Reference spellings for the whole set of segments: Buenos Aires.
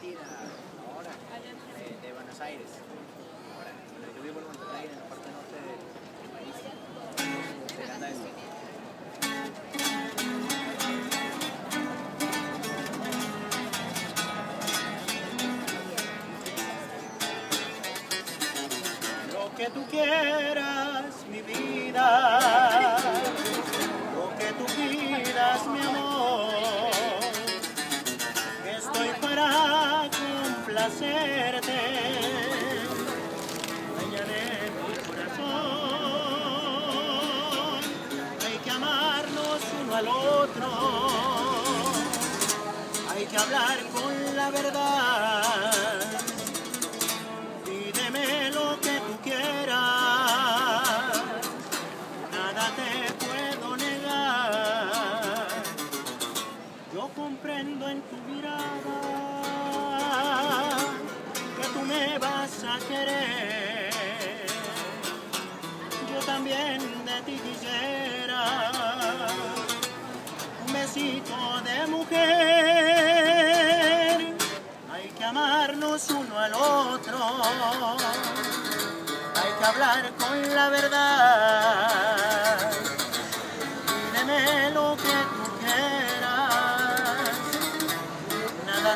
Argentina ahora, de Buenos Aires. Ahora, yo vivo en Monterrey, en la parte norte del país. Me encanta esto. Lo que tú quieras, mi vida, lo que tú quieras, mi amor, estoy para complacerte, dueña de mi corazón. Hay que amarnos uno al otro, hay que hablar con la verdad. Comprendo en tu mirada que tú me vas a querer. Yo también de ti quisiera un besito de mujer. Hay que amarnos uno al otro, hay que hablar con la verdad. Dime lo que tú quieras,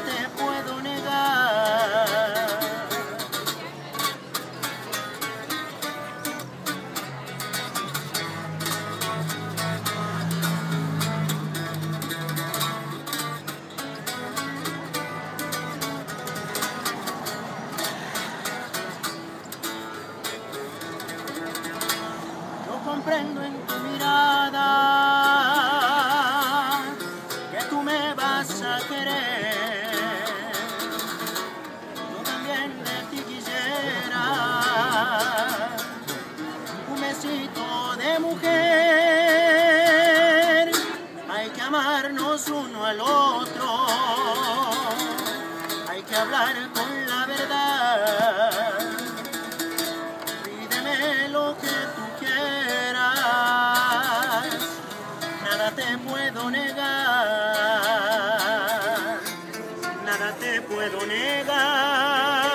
te puedo negar. Yo comprendo en tu mirada que tú me vas a querer. De mujer, hay que amarnos uno al otro, hay que hablar con la verdad. Pídeme lo que tú quieras, nada te puedo negar, nada te puedo negar.